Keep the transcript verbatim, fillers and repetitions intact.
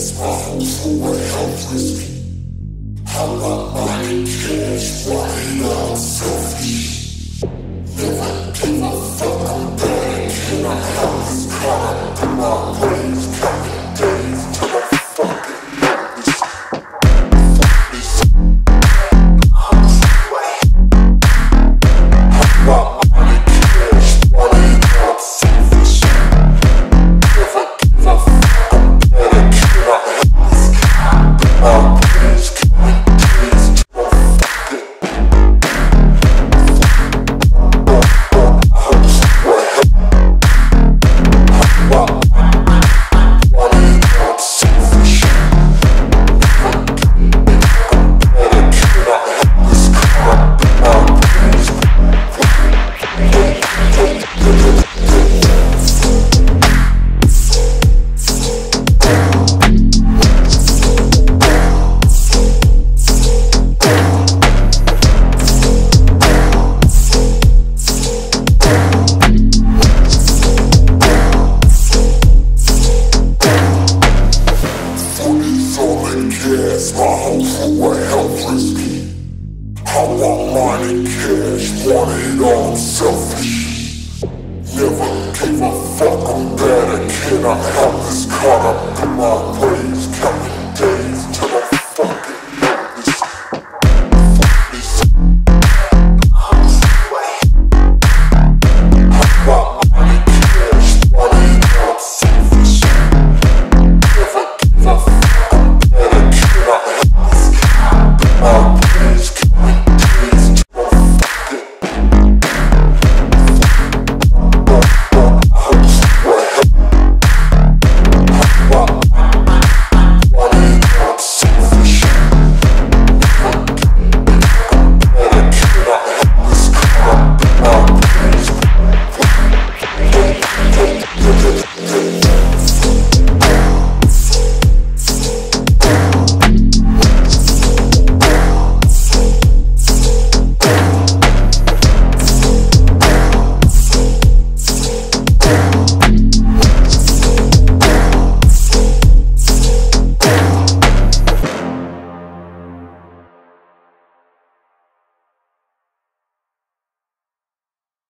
is bound to weigh helplessly. How about my tears running out so deep? Never give a fuck on burning in a house crowd, through my ways, counting days till I fucking madness. Cares, my hopes were helpless. How I mine and cares, wanted all selfish. Never gave a fuck on that, and can I help this caught up in my